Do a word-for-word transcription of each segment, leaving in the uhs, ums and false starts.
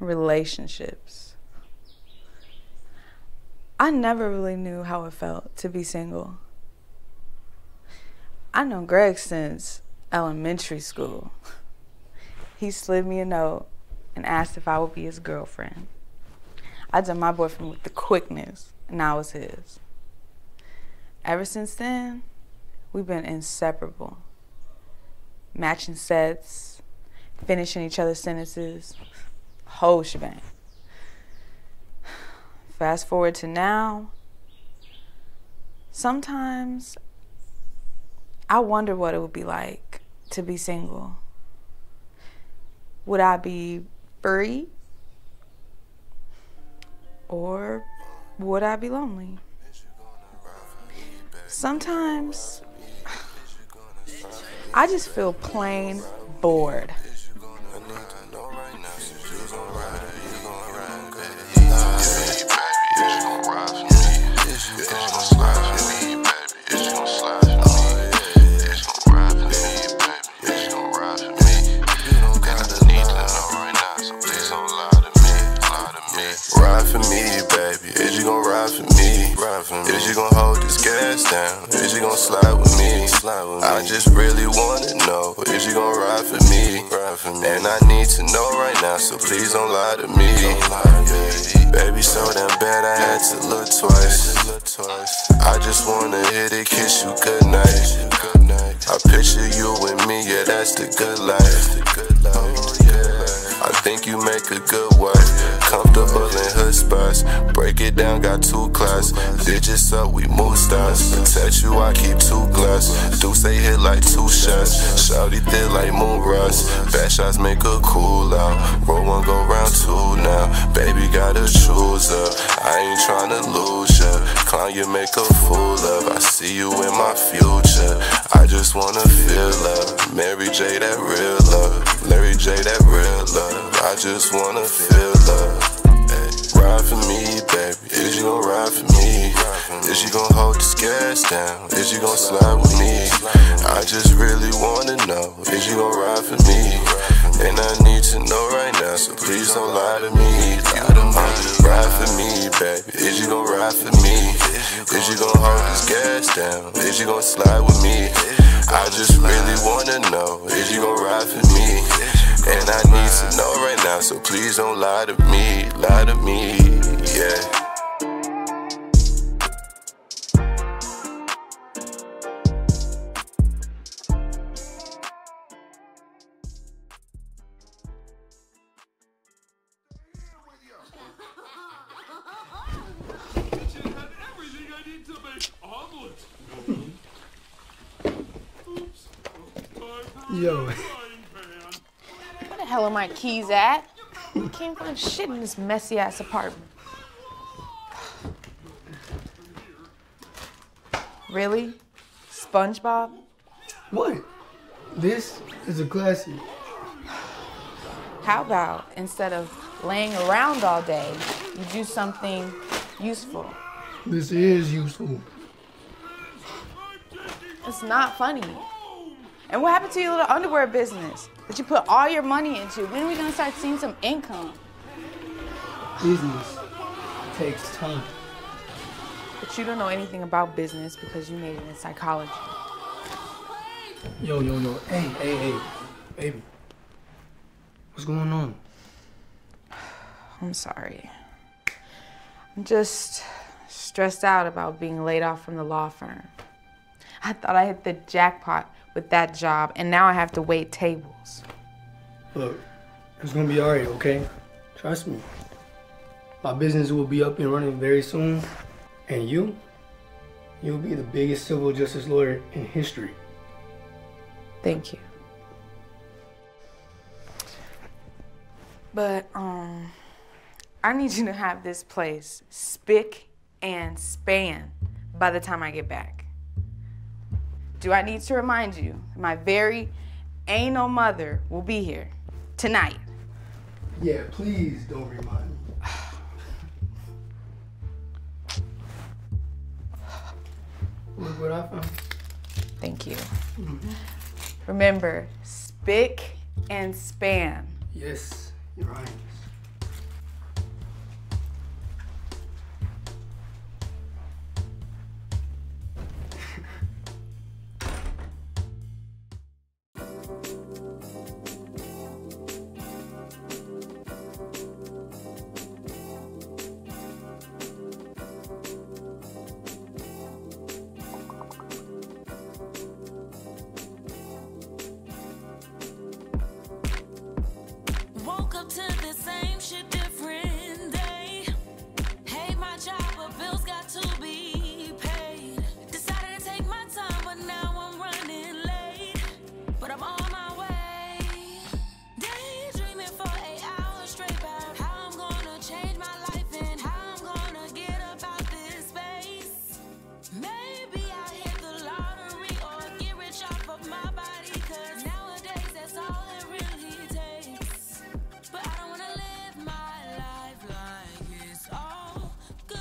relationships. I never really knew how it felt to be single. I know Greg since elementary school. He slid me a note and asked if I would be his girlfriend. I dumped my boyfriend with the quickness, and I was his. Ever since then, we've been inseparable. Matching sets, finishing each other's sentences, whole shebang. Fast forward to now, sometimes I wonder what it would be like to be single. Would I be free? Or would I be lonely? Sometimes I just feel plain bored. Is you gon' hold this gas down? Is you gon' slide with me? I just really wanna know, is you gon' ride for me? And I need to know right now, so please don't lie to me. Baby, so damn bad I had to look twice. I just wanna hit it, kiss you goodnight. I picture you with me, yeah, that's the good life. Oh, yeah. I think you make a good wife. Comfortable in hood spots, break it down, got two class. Digits up, we move stars. Protect you, I keep two glass. Do say hit like two shots. Shouty thin like moon rust. Bad shots make her cool out. Roll one, go round two now. Baby gotta choose up. I ain't tryna lose ya. Clown, you make a fool of. I see you in my future. I just wanna feel love. Mary J, that real love. Larry J, that real love. I just wanna feel love. Ride for me, baby. Is you gon' ride for me? Is you gon' hold this gas down? Is you gon' slide with me? I just really wanna know, is you gon' ride for me? And I need to know right now, so please don't lie to me. Ride for me, baby. Is you gon' ride for me? Is you gon' hold this gas down? Is you gon' slide with me? I just really wanna know, is you gon' ride for me? And I need to know right now, so please don't lie to me, lie to me, yeah. Yo. Where the hell are my keys at? I can't find shit in this messy ass apartment. Really? SpongeBob? What? This is a classic. How about instead of laying around all day, you do something useful? This is useful. It's not funny. And what happened to your little underwear business that you put all your money into? When are we gonna start seeing some income? Business takes time. But you don't know anything about business because you majored in psychology. Yo, yo, yo, hey, hey, hey, baby. What's going on? I'm sorry. I'm just stressed out about being laid off from the law firm. I thought I hit the jackpot with that job, and now I have to wait tables. Look, it's gonna be all right, okay? Trust me. My business will be up and running very soon, and you, you'll be the biggest civil justice lawyer in history. Thank you. But, um, I need you to have this place spick and span by the time I get back. Do I need to remind you, my very anal mother will be here tonight? Yeah, please don't remind me. Look what I found. Thank you. Mm-hmm. Remember, spick and span. Yes, Your Highness. to the same shit, different day. Hate my job, but bills got to be paid. Decided to take my time, but now I'm running late. But I'm on my way. Daydreaming for eight hours straight about how I'm gonna change my life and how I'm gonna get about this space. Maybe I hit the lottery or get rich off of my body, cause nowadays that's all it really takes. But I don't wanna live my life like it's all good.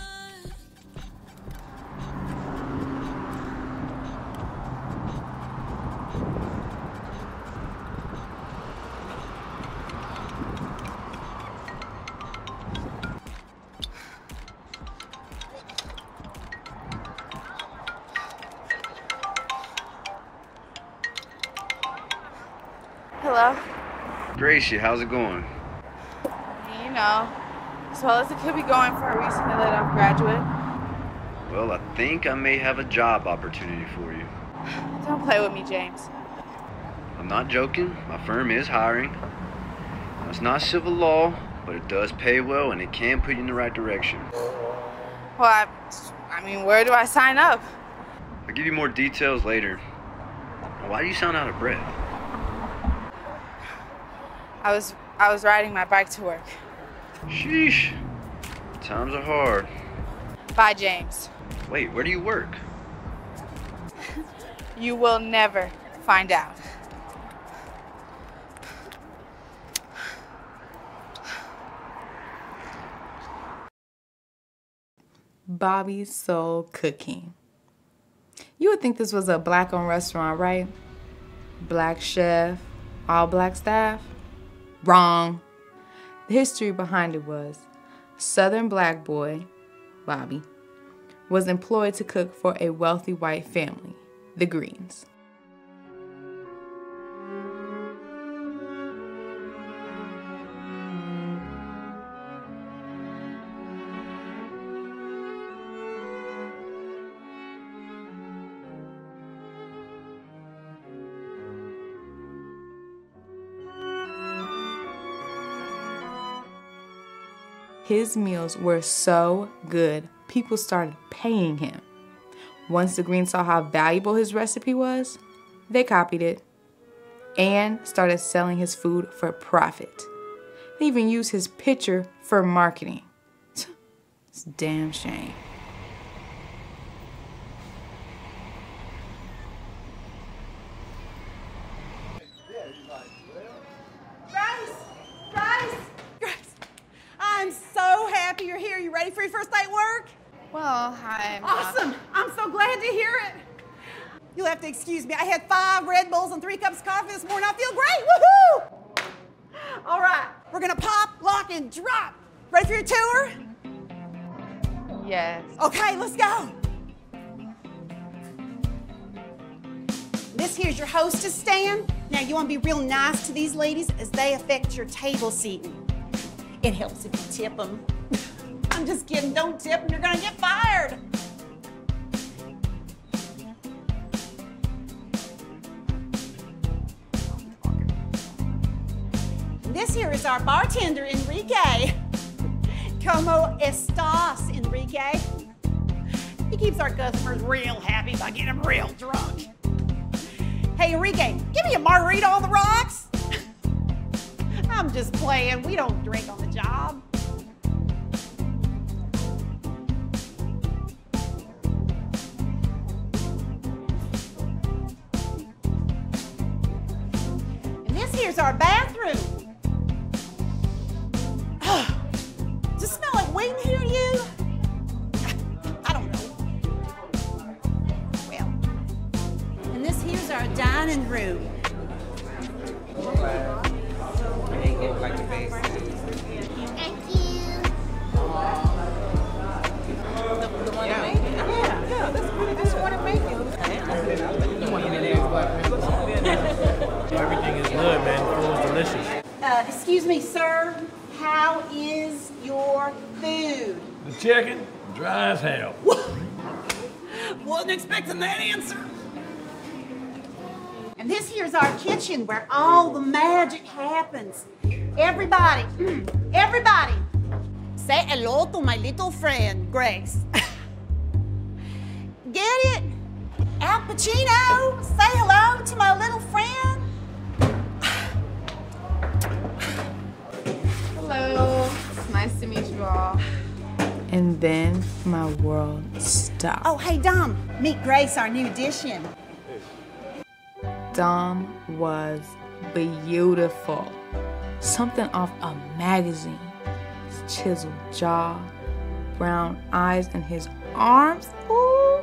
Hello. Gracie, how's it going? You know, as well as it could be going for a recently laid off graduate. Well, I think I may have a job opportunity for you. Don't play with me, James. I'm not joking. My firm is hiring. Now, it's not civil law, but it does pay well and it can put you in the right direction. Well, I, I mean, where do I sign up? I'll give you more details later. Why do you sound out of breath? I was I was riding my bike to work. Sheesh. Times are hard. Bye, James. Wait, where do you work? You will never find out. Bobby's Soul Cooking. You would think this was a black-owned restaurant, right? Black chef, all black staff. Wrong. The history behind it was Southern black boy, Bobby, was employed to cook for a wealthy white family, the Greens. His meals were so good, people started paying him. Once the Greens saw how valuable his recipe was, they copied it and started selling his food for profit. They even used his picture for marketing. It's a damn shame. Excuse me, I had five Red Bulls and three cups of coffee this morning. I feel great, woohoo! All right, we're gonna pop, lock, and drop. Ready for your tour? Yes. Okay, let's go. This here's your hostess stand. Now you wanna be real nice to these ladies as they affect your table seating. It helps if you tip them. I'm just kidding, don't tip them, you're gonna get fired. This here is our bartender, Enrique. Como estas, Enrique? He keeps our customers real happy by getting them real drunk. Hey, Enrique, give me a margarita on the rocks. I'm just playing. We don't drink on the job. And this here's our bathroom. Room. Thank you. The one I made? Yeah, yeah, that's pretty good. That's the one I made. You want to be there, but everything is good, man. The food is delicious. Uh, excuse me, sir. How is your food? The chicken, dry as hell. Wasn't expecting that answer. And this here's our kitchen where all the magic happens. Everybody, everybody, say hello to my little friend, Grace. Get it? Al Pacino, say hello to my little friend. Hello, it's nice to meet you all. And then my world stopped. Oh, hey, Dom, meet Grace, our new addition. Dom was beautiful. Something off a magazine. His chiseled jaw, brown eyes, and his arms. Ooh,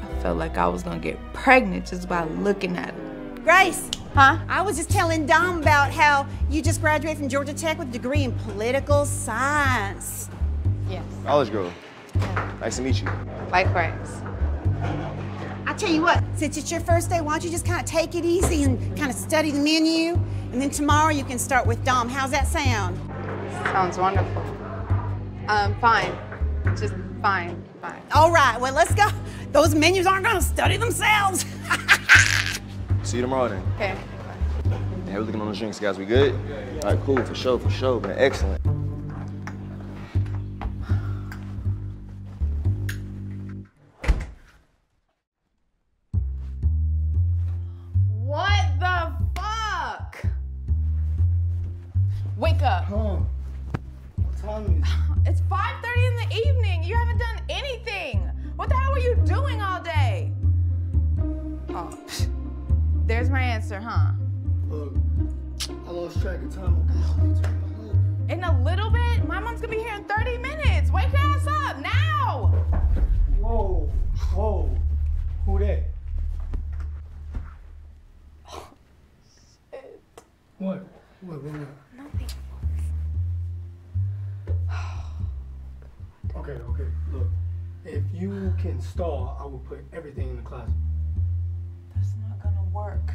I felt like I was gonna get pregnant just by looking at him. Grace, huh? I was just telling Dom about how you just graduated from Georgia Tech with a degree in political science. Yes. College girl. Yeah. Nice to meet you. Likewise. I tell you what, since it's your first day, why don't you just kind of take it easy and kind of study the menu, and then tomorrow you can start with Dom. How's that sound? Sounds wonderful. Um, fine. Just fine, fine. All right, well, let's go. Those menus aren't gonna study themselves. See you tomorrow then. Okay. Hey, we're looking on those drinks, guys. We good? Yeah, yeah. All right, cool, for sure, for sure, man. Excellent. Wake up. Home. What time is it? It's five thirty in the evening. You haven't done anything. What the hell were you doing all day? Oh, there's my answer, huh? Look, I lost track of time. In a little bit? My mom's gonna be here in thirty minutes. Wake your ass up now. Whoa, whoa. Who that? Oh, shit. What? What, what, what? Nothing. Okay, okay, look. If you can stall, I will put everything in the closet. That's not gonna work.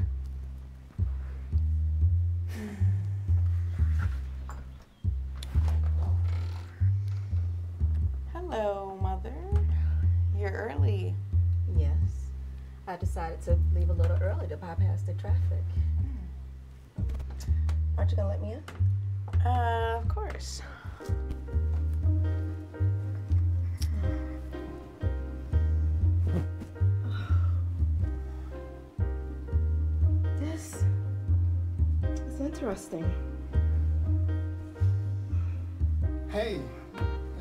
Hello, Mother. You're early. Yes. I decided to leave a little early to bypass the traffic. Aren't you gonna let me in? Uh, of course. This is interesting. Hey,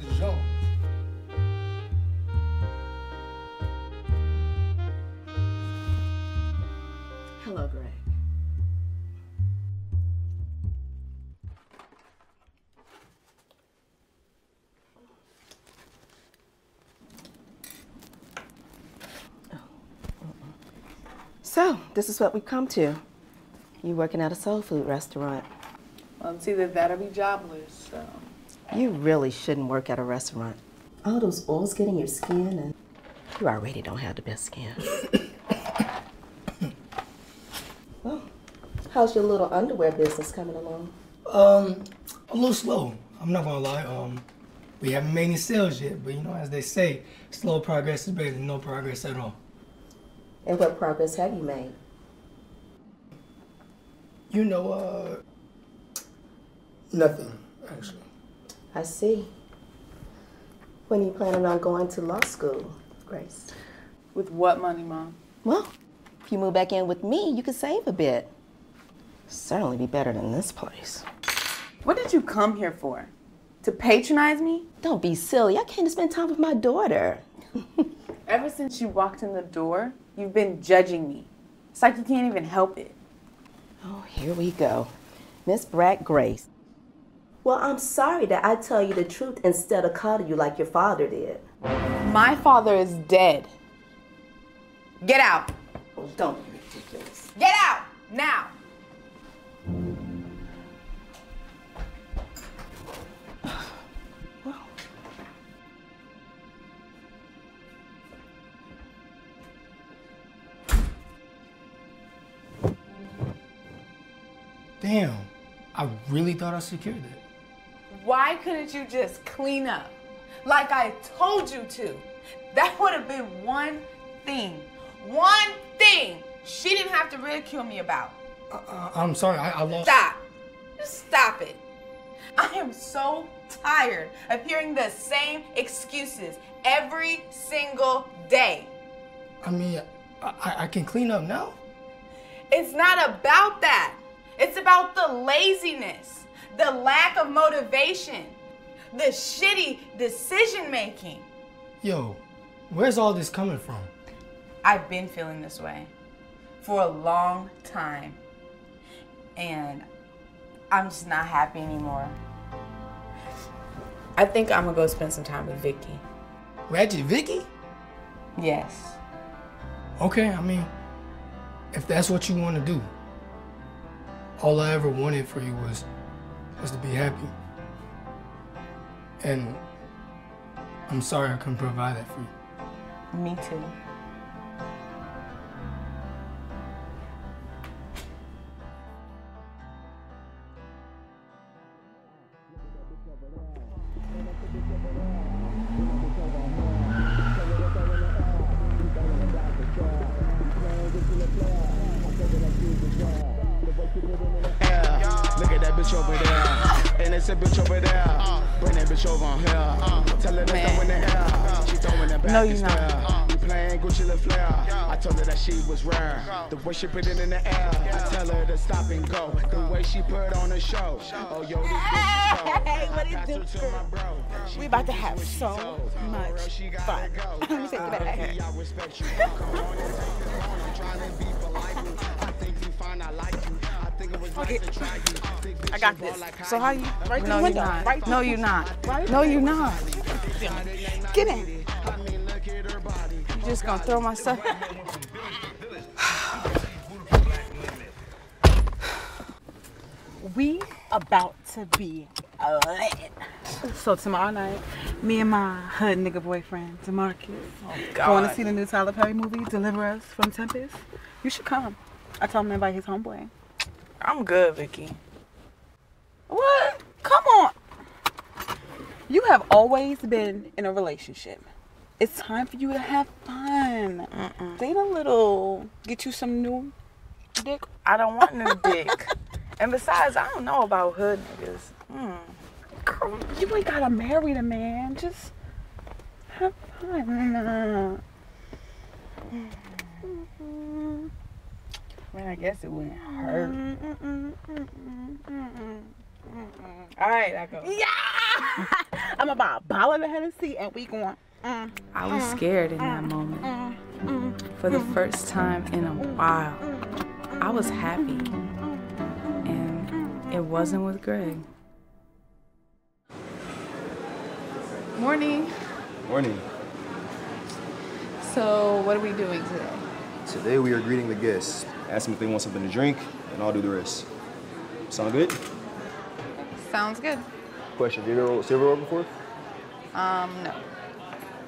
it's Joe. Hello, Greg. So, this is what we've come to. You working at a soul food restaurant. Well, it's either that or be jobless, so. You really shouldn't work at a restaurant. All those oils get in your skin and you already don't have the best skin. Well, how's your little underwear business coming along? Um, a little slow, I'm not gonna lie. Um, we haven't made any sales yet, but you know, as they say, slow progress is better than no progress at all. And what progress have you made? You know, uh, nothing, actually. I see. When are you planning on going to law school, Grace? With what money, Mom? Well, if you move back in with me, you can save a bit. Certainly be better than this place. What did you come here for? To patronize me? Don't be silly. I came to spend time with my daughter. Ever since you walked in the door, you've been judging me. It's like you can't even help it. Oh, here we go. Miss Brad Grace. Well, I'm sorry that I tell you the truth instead of cuddle you like your father did. My father is dead. Get out. Oh, don't be ridiculous. Get out, now. Damn, I really thought I secured that. Why couldn't you just clean up like I told you to? That would have been one thing. One thing she didn't have to ridicule me about. Uh, uh, I'm sorry, I, I lost. Stop. Just stop it. I am so tired of hearing the same excuses every single day. I mean, I, I can clean up now. It's not about that. It's about the laziness, the lack of motivation, the shitty decision making. Yo, where's all this coming from? I've been feeling this way for a long time. And I'm just not happy anymore. I think I'm gonna go spend some time with Vicky. Ratchet Vicky? Yes. Okay, I mean, if that's what you want to do. All I ever wanted for you was, was to be happy. And I'm sorry I couldn't provide that for you. Me too. No, you're not. I told her that she was rare. The way she put it in the air. I tell her to stop and go. The way she put on a show. Oh, yo, hey, what it do? We about to have so much fun. Let me take it back. I respect you. I'm trying to be polite. I think you find I like you. I think it was nice to try you. I got this. So how you? Right through the window. Right. No, you're not. No, you're not. Get in. I'm just gonna throw myself. We about to be lit. So tomorrow night, me and my hood nigga boyfriend, DeMarcus, oh, going to see the new Tyler Perry movie, Deliver Us from Tempest. You should come. I told him to invite his homeboy. I'm good, Vicky. What? Come on. You have always been in a relationship. It's time for you to have fun. Mm-mm. Date a little. Get you some new dick. I don't want new dick. And besides, I don't know about hood niggas. Mm. Girl, you ain't gotta marry the man. Just have fun. Mm-hmm. Man, I guess it wouldn't hurt. Mm-mm, mm-mm, mm-mm. Mm-mm. All right, I go. Yeah! I'm about a bottle of Hennessy and we going. I was scared in that moment. For the first time in a while, I was happy, and it wasn't with Greg. Morning. Morning. So, what are we doing today? Today we are greeting the guests, ask them if they want something to drink, and I'll do the rest. Sound good? Sounds good. Question, have you ever silver roll before? Um, no.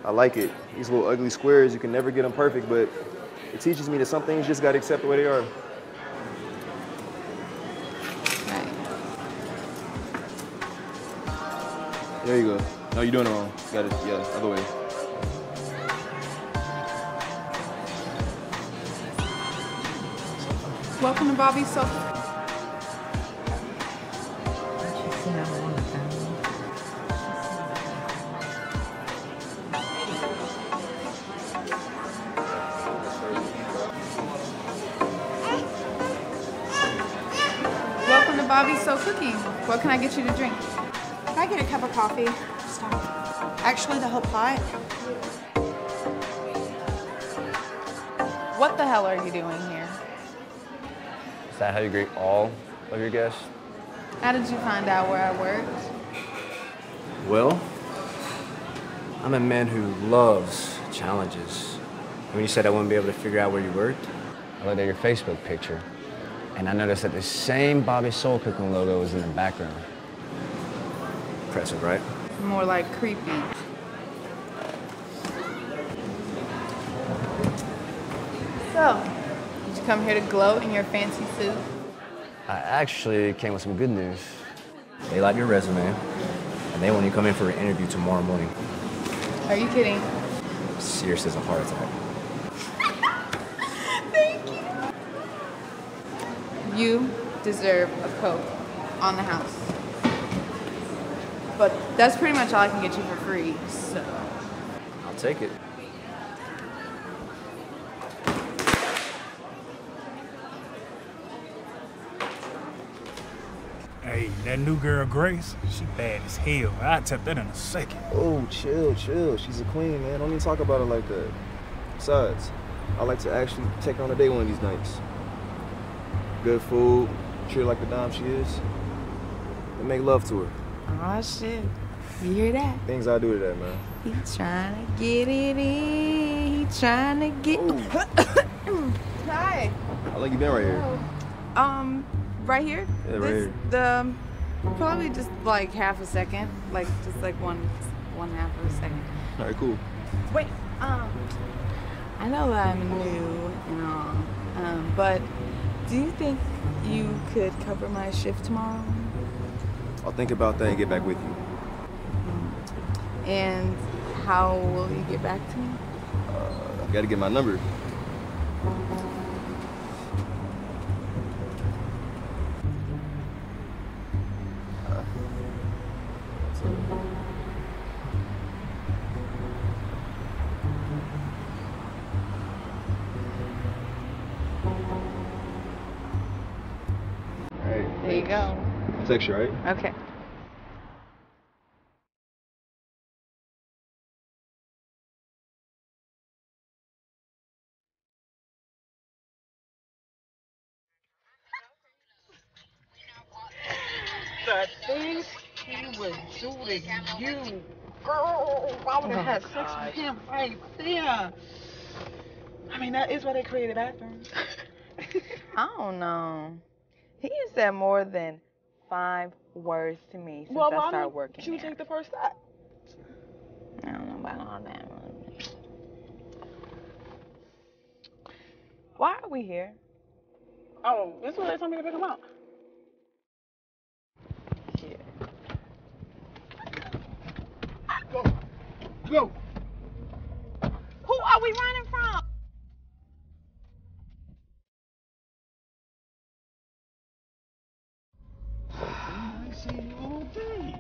I like it. These little ugly squares, you can never get them perfect, but it teaches me that some things just gotta accept the way they are. Right. There you go. No, you're doing it wrong. You got it, yeah, other way. Welcome to Bobby's Soul Cooking. Bobby's Soul Cooking. What can I get you to drink? Can I get a cup of coffee? Stop. Actually, the whole pot. What the hell are you doing here? Is that how you greet all of your guests? How did you find out where I worked? Well, I'm a man who loves challenges. When you said I wouldn't be able to figure out where you worked, I looked at your Facebook picture. And I noticed that the same Bobby's Soul Cooking logo is in the background. Impressive, right? More like creepy. So, did you come here to gloat in your fancy suit? I actually came with some good news. They like your resume, and they want you to come in for an interview tomorrow morning. Are you kidding? I'm serious as a heart attack. You deserve a Coke on the house. But that's pretty much all I can get you for free, so. I'll take it. Hey, that new girl, Grace, she bad as hell. I'll tap that in a second. Oh, chill, chill. She's a queen, man. Don't even talk about her like that. Besides, I like to actually take her on a date one of these nights. Good food, treat her like the dime she is, and make love to her. Aw, shit. You hear that? Things I do to that, man. He trying to get it in. He trying to get... Hi. How long you been right here? Um, right here? Yeah, this, right here. The, probably just like half a second. Like, just like one, one half of a second. All right, cool. Wait, um, I know that I'm new and all, um, but do you think you could cover my shift tomorrow? I'll think about that and get back with you. And how will you get back to me? Uh, I gotta get my number. Uh, All right. There you go. Text you, right? Okay. The things he would do to you, girl, I would have oh, had sex God. with him right there. I mean, that is why they created bathrooms. I don't know. He has said more than five words to me since well, I started working Well, why did you there. take the first step? I don't know about all that. Why are we here? Oh, this is what they told me to pick him up. Go. Go. Who are we running from? I see you all day.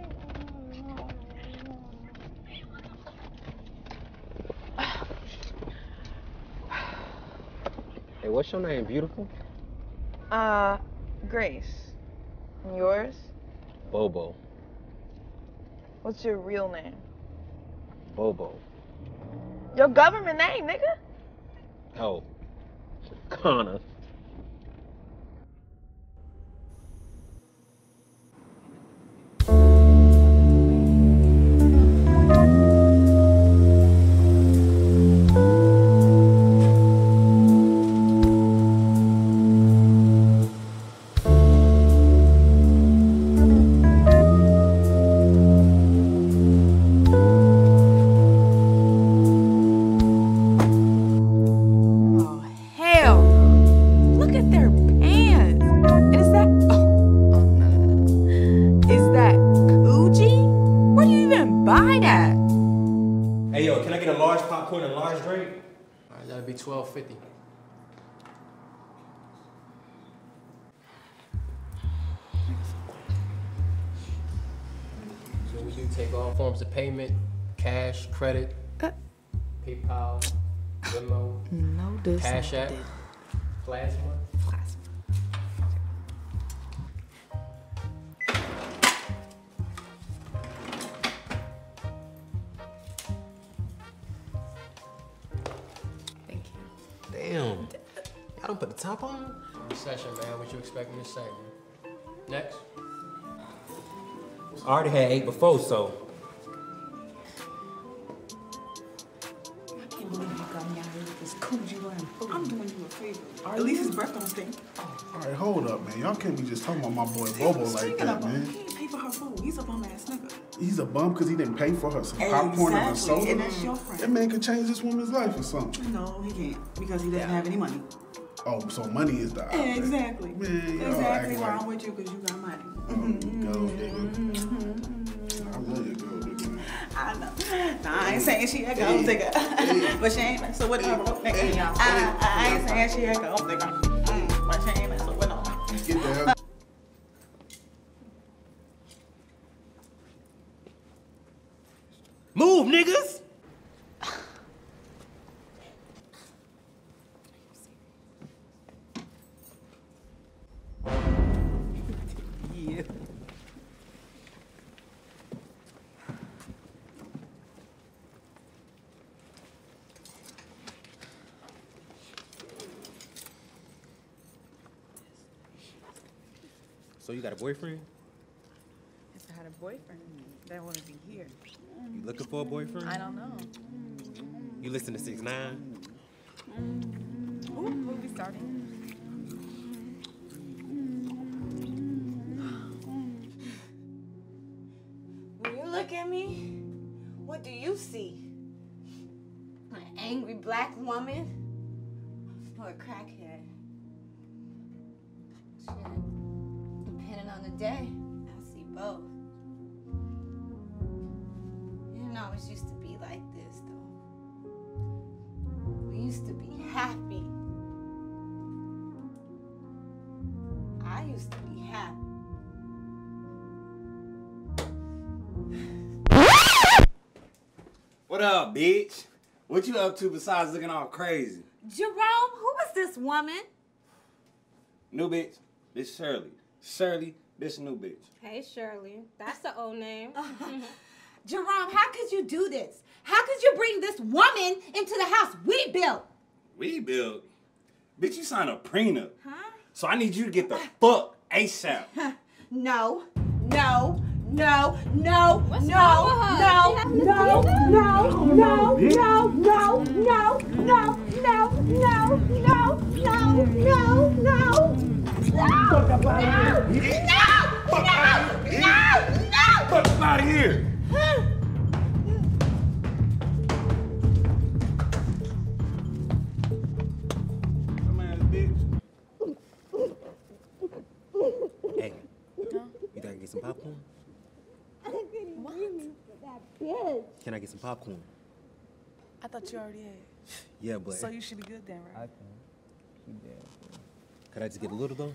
Hey, what's your name, beautiful? Uh, Grace. And yours? Bobo. What's your real name? Bobo. Your government name, nigga? Oh. Connor. twelve fifty. So we do take all forms of payment, cash, credit, uh, PayPal, Venmo, no Cash App, Plasma. Plasma. Damn, y'all don't put the top on? Recession, man, what you expect me to say, man? Next. I already had eight before, so. I can't believe you got me out here with this coochie wearing food. I'm doing you a favor. Right. At least his breath don't stink. Oh. All right, hold up, man. Y'all can't be just talking about my boy Bobo like that, man. He didn't pay for her food. He's a bum-ass nigga. He's a bum because he didn't pay for her some popcorn exactly. and her soda. And that's your friend. That man could change this woman's life or something. No, he can't because he doesn't yeah. have any money. Oh, so money is the object. Exactly. Man, exactly why I'm with you because you got money. Mm-hmm. Go, nigga. Mm-hmm. I love you, go, nigga. I know. Nah, I ain't saying she a go, nigga. Hey. But she ain't like, so what hey. up, nigga? Hey. I, I, I ain't saying she a go, nigga. Mm. But she ain't like, so what up? Get down. you, niggas! Yeah. So you got a boyfriend? If I had a boyfriend, that wouldn't be here. You looking for a boyfriend? I don't know. You listen to six nine? Ooh, movie starting. When you look at me, what do you see? An angry black woman or a crackhead? Shit. Depending on the day, I see both. Always used to be like this, though. We used to be happy. I used to be happy. What up, bitch? What you up to besides looking all crazy? Jerome, who is this woman? New bitch. Bitch Shirley. Shirley, bitch new bitch. Hey, Shirley. That's the old name. Jerome, how could you do this? How could you bring this woman into the house we built? We built? Bitch, you signed a prenup. Huh? So I need you to get the fuck ASAP. No, no, no, no, What's no, no, no, no, no, no, no, no, no, no, no, no, no, no, no, no, no, no, no, no, fuck out of here. Popcorn? I couldn't what? That bitch. Can I get some popcorn? I thought you already had. Yeah, but so you should be good then, right? I think she did. Could I just get a little though?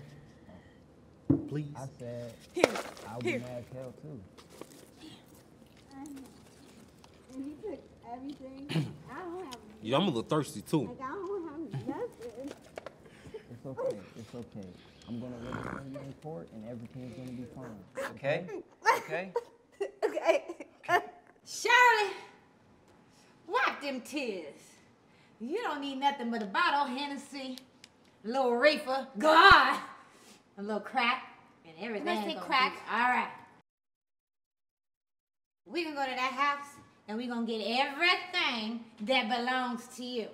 Please. I said here. I would be mad as hell too. And he took everything. I don't have. Yeah, I'm a little thirsty too. Like, I don't have nothing. It's okay. It's okay. I'm gonna let it in court and everything's gonna be fine. Okay? Okay? Okay. Uh, Shirley, wipe them tears. You don't need nothing but a bottle of Hennessy, a little reefer, God, a little crack, and everything. Let's say crack. Be. All right. We can go to that house and we're gonna get everything that belongs to you.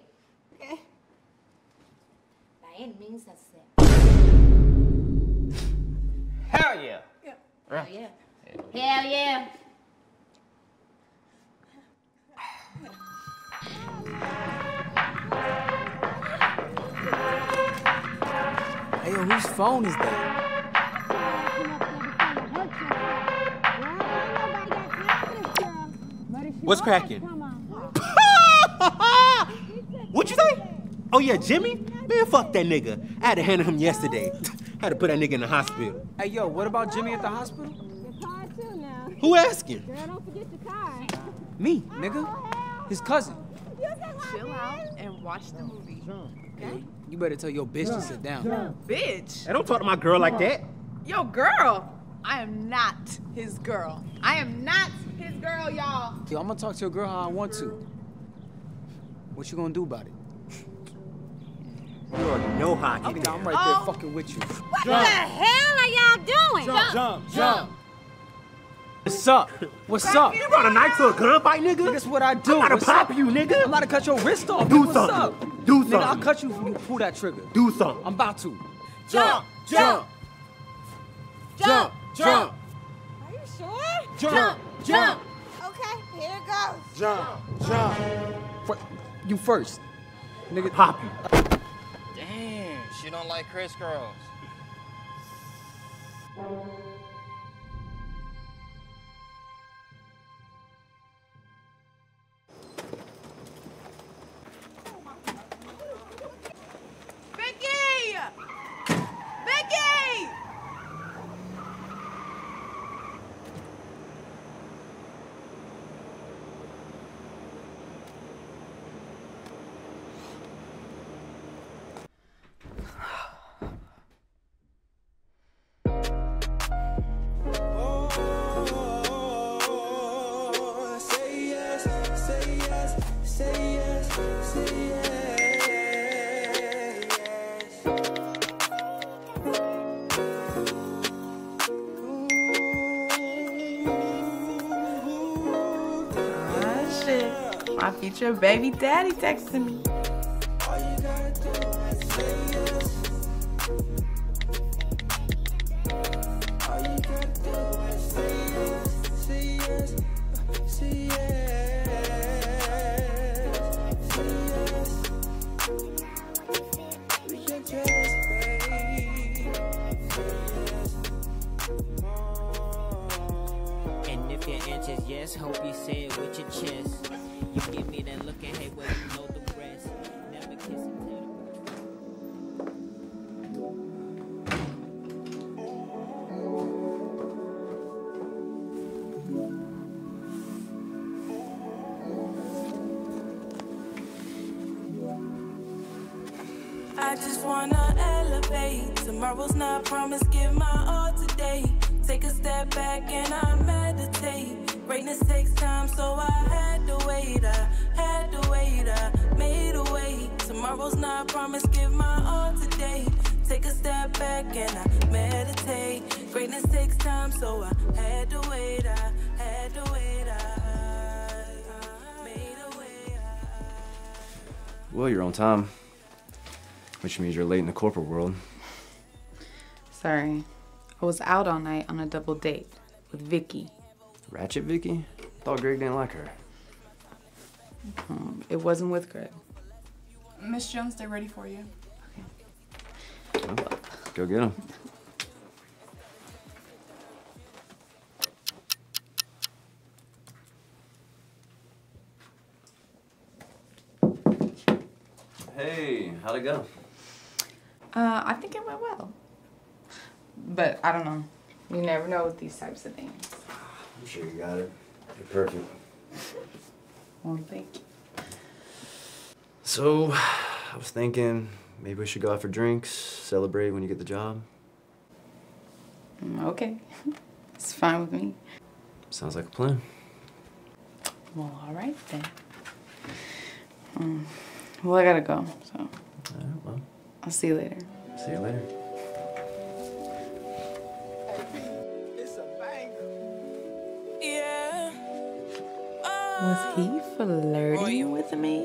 Okay? By any means necessary. Hell yeah. Yeah. Hell yeah. Hell yeah. Hey, yo, whose phone is that? What's cracking? What'd you say? Oh, yeah, Jimmy? Man, fuck that nigga. I had to handle him yesterday. Had to put that nigga in the hospital. Hey, yo, what about Jimmy at the hospital? Your car, too, now. Who asking? Girl, don't forget your car. Me, nigga. His cousin. Chill out and watch the movie. Okay? You better tell your bitch to sit down. Bitch? Hey, don't talk to my girl like that. Yo, girl. I am not his girl. I am not his girl, y'all. Yo, I'm gonna talk to your girl how I want to. What you gonna do about it? You already know how I get down. I'm right there fucking with you. What the hell are y'all doing? Jump, jump, jump. What's up? What's up? You brought a knife to a gunfight, nigga? That's what I do. I'm about to pop you, nigga. I'm about to cut your wrist off. Do something. Do something. Nigga, I'll cut you if you pull that trigger. Do something. I'm about to. Jump, jump. Jump, jump. Are you sure? Jump, jump. Okay, here it goes. Jump, jump. You first. Nigga, pop you. Damn, she don't like crisscross. Vicky! Vicky! My future baby daddy texting me. All you gotta do is say yes. All you gotta do is say yes. Say yes. Say yes. Say yes. We can just wait. And if your answer's yes, hope you say it with your chest. You give me that look and hate where you know the breast. Never kiss and tell. I just wanna elevate. Tomorrow's not promised, give my all today. Take a step back and I meditate. Greatness takes time, so I had to wait. I had to wait. I made a way. Tomorrow's not promised, give my all today. Take a step back and I meditate. Greatness takes time, so I had to wait. I had to wait. I made a way. Well, you're on time, which means you're late in the corporate world. Sorry, I was out all night on a double date with Vicky. Ratchet Vicky? I thought Greg didn't like her. Um, it wasn't with Greg. Miss Jones, they're ready for you. Okay. Well, go get them. Hey, how'd it go? Uh, I think it went well. But I don't know. You never know with these types of things. I'm sure you got it. You're perfect. Well, thank you. So, I was thinking maybe we should go out for drinks, celebrate when you get the job. Okay. It's fine with me. Sounds like a plan. Well, all right then. Um, well, I gotta go, so. All right, well. I'll see you later. See you later. Was he flirting with me?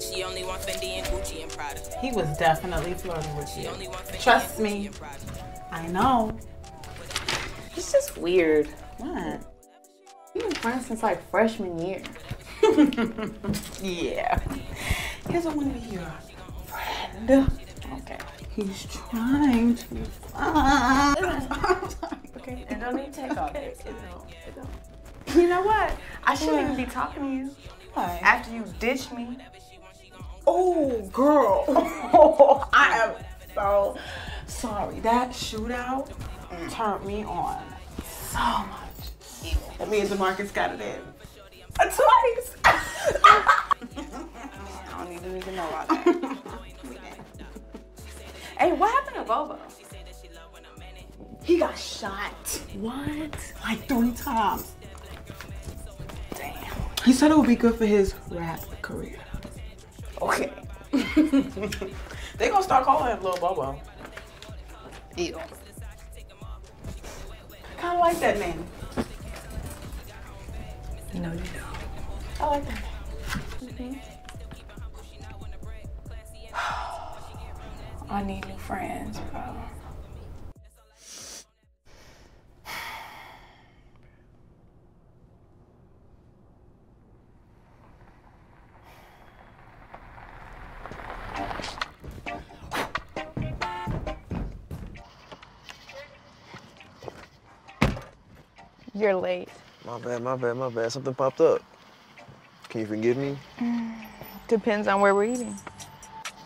She only wants Fendi and Gucci and Prada. He was definitely flirting with you. Trust me. I know. It's just weird. What? We've been friends since like freshman year. Yeah. He doesn't want to be your friend. Okay. He's trying to be fun. Okay. It don't need to take off. It don't. It don't. You know what? I shouldn't yeah. even be talking to you. Why? After you ditched me. Oh, girl. Oh, I am so sorry. That shootout turned me on so much. That means DeMarcus got it in. Twice. I don't need to even know about that. Hey, what happened to Bobo? He got shot. What? Like three times. He said it would be good for his rap career. Okay. They gonna start calling him Lil Bow Wow. Ew. I kinda like that name. You know you do. I like that name. Mm-hmm. I need new friends, bro. You're late. My bad, my bad, my bad. Something popped up. Can you forgive me? Depends on where we're eating.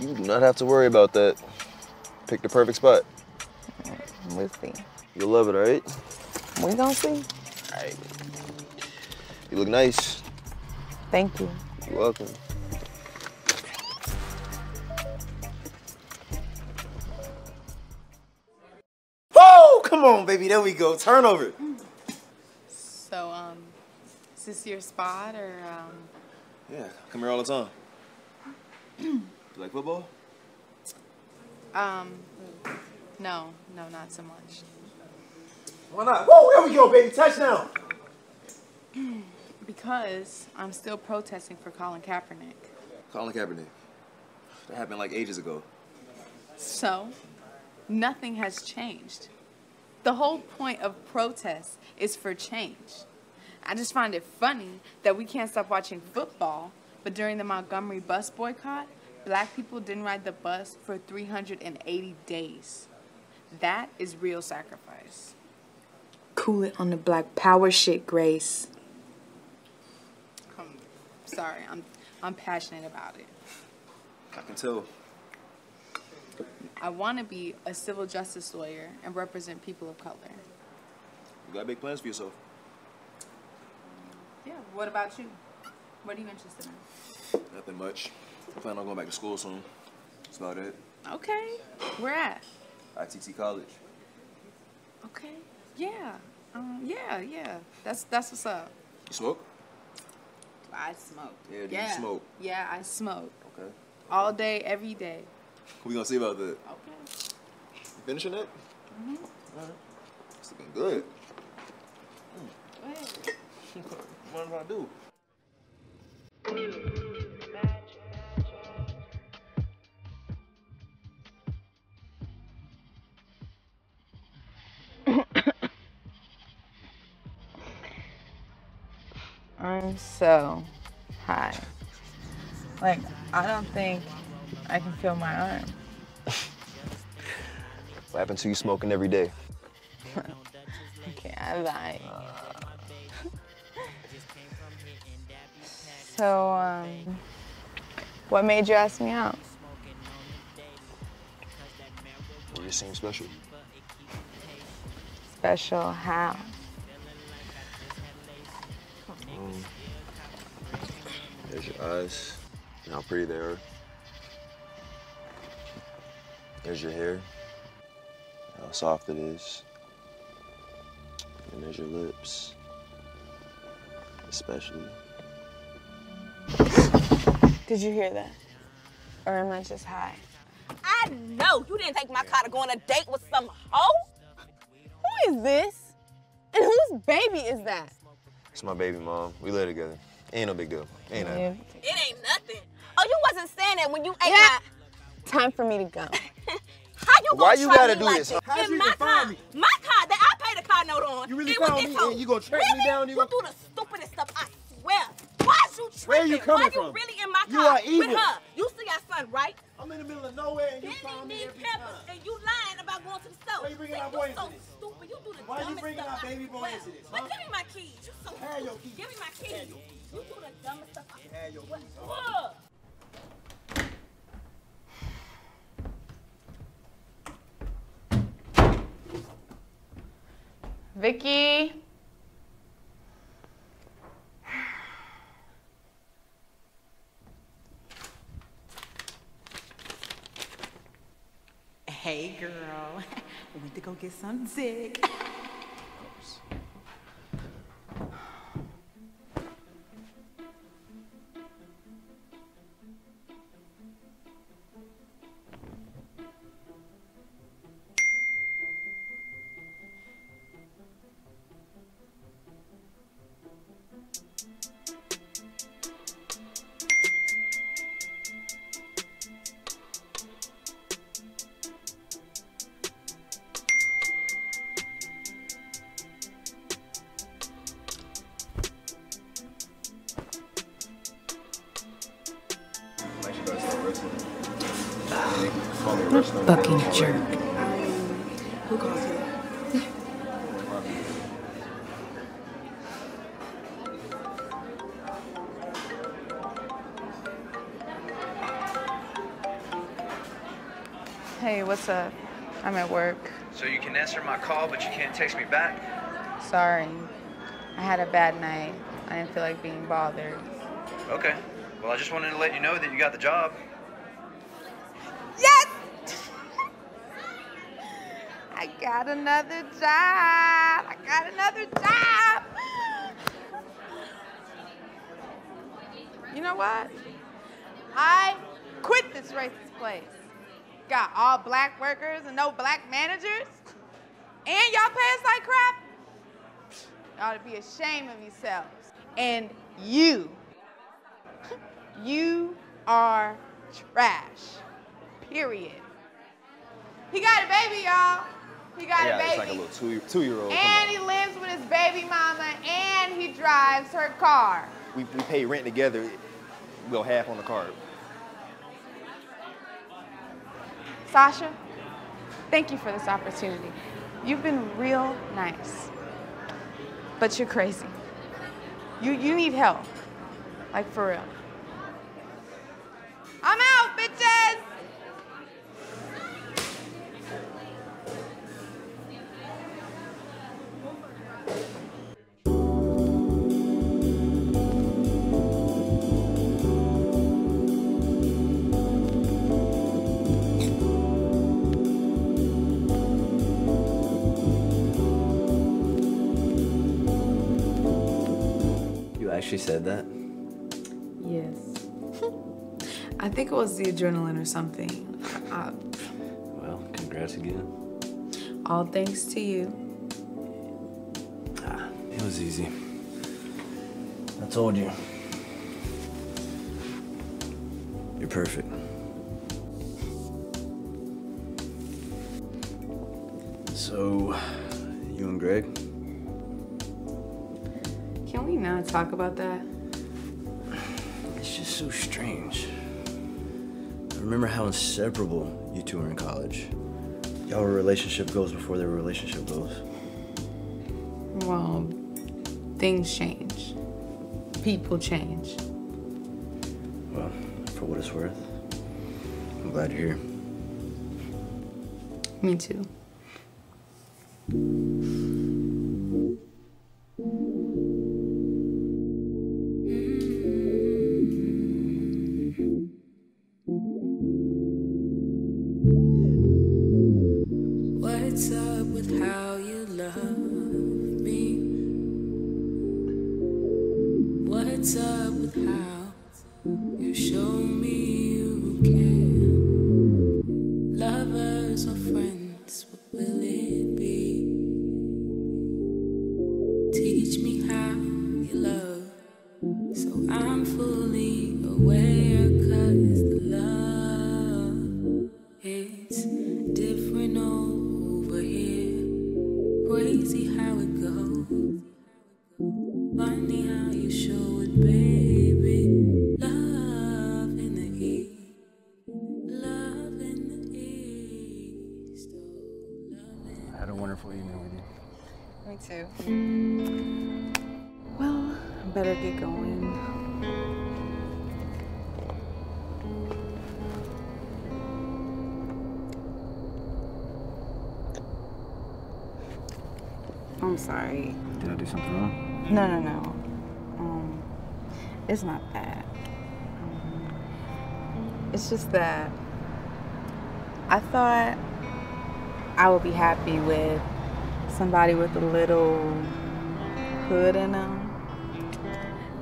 You do not have to worry about that. Pick the perfect spot. We'll see. You'll love it, all right? We gonna see. All right. You look nice. Thank you. You're welcome. Whoa! Come on, baby. There we go. Turnover. So, um, is this your spot, or, um... Yeah, I come here all the time. You like football? Um, no. No, not so much. Why not? Whoa, there we go, baby! Touchdown! Because I'm still protesting for Colin Kaepernick. Colin Kaepernick. That happened like ages ago. So, nothing has changed. The whole point of protest is for change. I just find it funny that we can't stop watching football, but during the Montgomery bus boycott, black people didn't ride the bus for three hundred eighty days. That is real sacrifice. Cool it on the black power shit, Grace. I'm sorry, I'm, I'm passionate about it. I can tell. I want to be a civil justice lawyer and represent people of color. You got to make plans for yourself. Yeah, what about you? What are you interested in? Nothing much. I plan on going back to school soon. That's about it. Okay. Where at? I T C College. Okay. Yeah. Um, yeah, yeah. That's that's what's up. You smoke? I smoke. Yeah, do yeah. you smoke? Yeah, I smoke. Okay. All day, every day. We're going to see about that. Okay. You finishing it? Mm-hmm. All right. It's looking good. Mm. Go ahead. What do I do? I'm so high. Like, I don't think I can feel my arm. What happened to you smoking every day? Okay, I lied. Uh... So, um, what made you ask me out? Well, you seem special. Special how? Um, there's your eyes, and how pretty they are. There's your hair, how soft it is, and there's your lips, especially. Did you hear that? Or am I just high? I know you didn't take my car to go on a date with some hoe. Who is this? And whose baby is that? It's my baby, Mom. We live together. Ain't no big deal. Ain't yeah. nothing. It ain't nothing. Oh, you wasn't saying that when you ate yeah. my... Time for me to go. How you gonna Why you gotta do like this? this? How'd you my car, me? My car that I paid a car note on. You really it found me told. And you gonna track really? me down? You, you do the stupidest stuff, I swear. Why is you tripping? Where are you coming Why from? Why you really in my car you are evil. with her? You see our son, right? I'm in the middle of nowhere and you Benny found me every time. And you lying about going to the store. Why you bringing our boy into so this? Stupid. You do the Why dumbest you bringing stuff our baby boy into this, huh? But give me my keys. You so stupid. Your keys. Give me my keys. You, you do the dumbest stuff. Have your keys. Look. Vicky. Hey, girl. I went to go get some dick. Fucking jerk. Who calls you? Hey, what's up? I'm at work. So you can answer my call, but you can't text me back? Sorry. I had a bad night. I didn't feel like being bothered. Okay. Well, I just wanted to let you know that you got the job. I got another job. I got another job. You know what? I quit this racist place. Got all black workers and no black managers. And y'all pay us like crap. Y'all ought to be ashamed of yourselves. and you, you are trash, period. He got a baby, y'all. He got yeah, a baby. It's like a little two, two-year-old. And he lives with his baby mama, and he drives her car. We, we pay rent together. We'll half on the card. Sasha, thank you for this opportunity. You've been real nice, but you're crazy. You, you need help, like for real. I'm out, bitches! She said that? Yes. I think it was the adrenaline or something. I... Well, congrats again. All thanks to you. Ah, it was easy. I told you. You're perfect. So, you and Greg? Can we not talk about that? It's just so strange. I remember how inseparable you two were in college. Y'all were relationship goals before there were relationship goals. Well, things change. People change. Well, for what it's worth, I'm glad you're here. Me too. I'm sorry. Did I do something wrong? No, no, no. Um, it's not that. Um, it's just that I thought I would be happy with somebody with a little hood in them.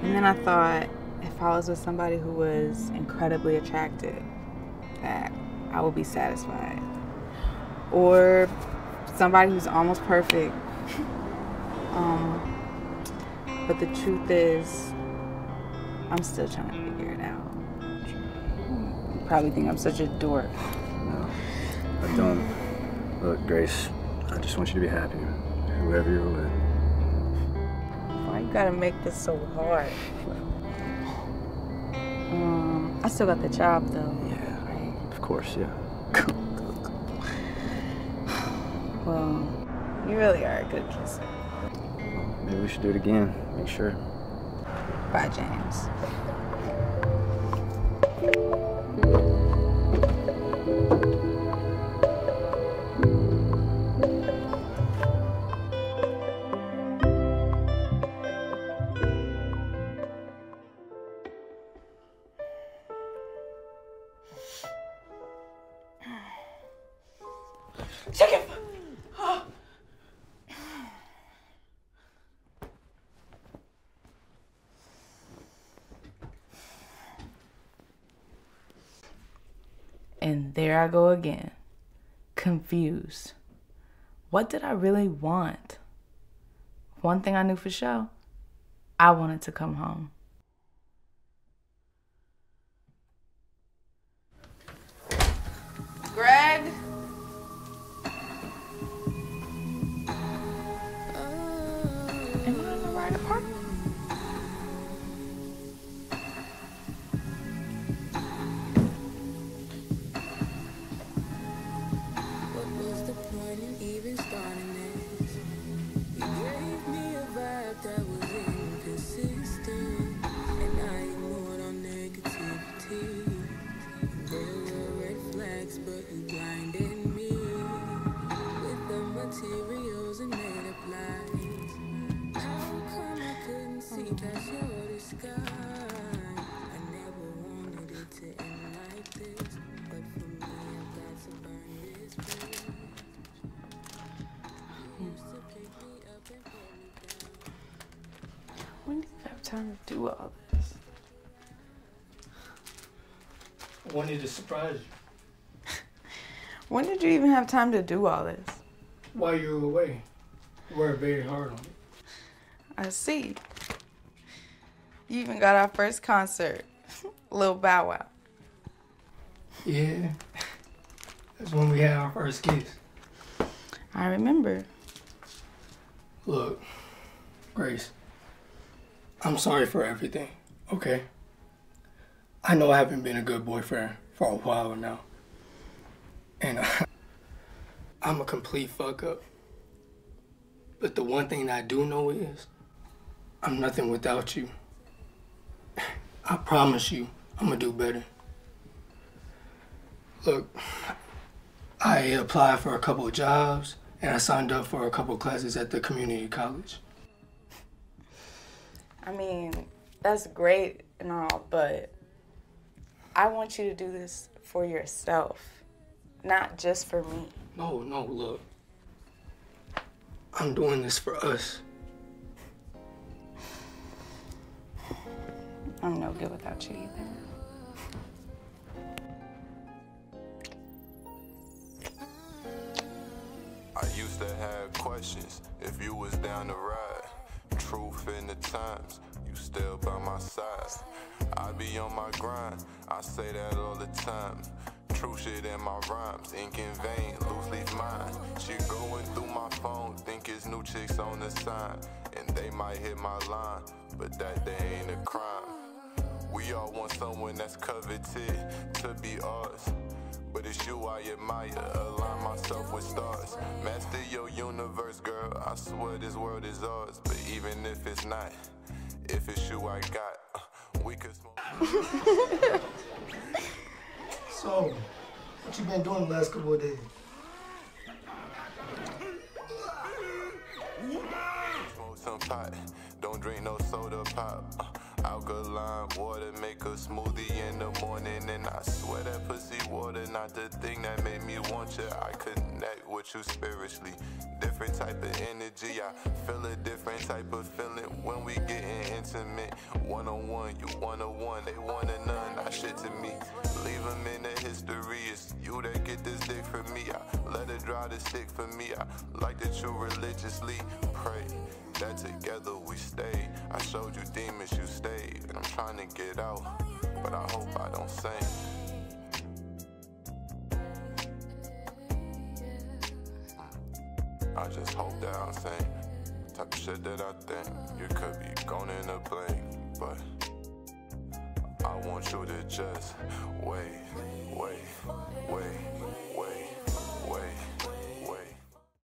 And then I thought if I was with somebody who was incredibly attractive, that I would be satisfied. Or somebody who's almost perfect. Um, but the truth is, I'm still trying to figure it out. You probably think I'm such a dork. No, I don't. Look, Grace, I just want you to be happy, whoever you're with. Why you gotta make this so hard? Um, I still got the job, though. Yeah, right? Of course, yeah. Well, you really are a good kisser. Maybe we should do it again. Make sure. Bye, James. And there I go again, confused. What did I really want? One thing I knew for sure, I wanted to come home. Greg? Am I in the right apartment? What was the point in even starting this? You gave me a vibe that was inconsistent, and I ignored all negativity. But you blinded me with the materials and native lights. How come I couldn't see past your sky? I never wanted it to end like this, but for me, I've got to burn this bridge. You used to pick me up and hold me down. When do you have time to do all this? I wanted to surprise you. When did you even have time to do all this? While you were away, you worked very hard on it. I see. You even got our first concert, Lil Bow Wow. Yeah, that's when we had our first kiss. I remember. Look, Grace, I'm sorry for everything, okay? I know I haven't been a good boyfriend for a while now. And I, I'm a complete fuck up. But the one thing I do know is I'm nothing without you. I promise you, I'm gonna do better. Look, I applied for a couple of jobs and I signed up for a couple of classes at the community college. I mean, that's great and all, but I want you to do this for yourself. Not just for me. No, no, look. I'm doing this for us. I'm no good without you either. I used to have questions if you was down the ride. Truth in the times, you still by my side. I be on my grind, I say that all the time. True shit in my rhymes, ink in vain, loose leaf mine. She going through my phone, think it's new chicks on the sign. And they might hit my line, but that they ain't a crime. We all want someone that's coveted to be ours. But it's you I admire, align myself with stars. Master your universe, girl, I swear this world is ours. But even if it's not, if it's you I got, we could smoke. So, what you been doing the last couple of days? Smoke some pot, don't drink no soda pop. Alkaline water, make a smoothie in the morning. And I swear that pussy water, not the thing that made me want you. I connect with you spiritually. Different type of energy, I feel a different type of feeling when we getting intimate. One-on-one, you one-on-one, they one and none, not shit to me. Leave them in the history, it's you that get this dick for me. I let it dry the stick for me, I like that you religiously pray that together we stay. I showed you demons, you stayed, and I'm trying to get out, but I hope I don't sing. I just hope that I'm saying the type of shit that I think you could be gone in a blink, but I want you to just wait, wait.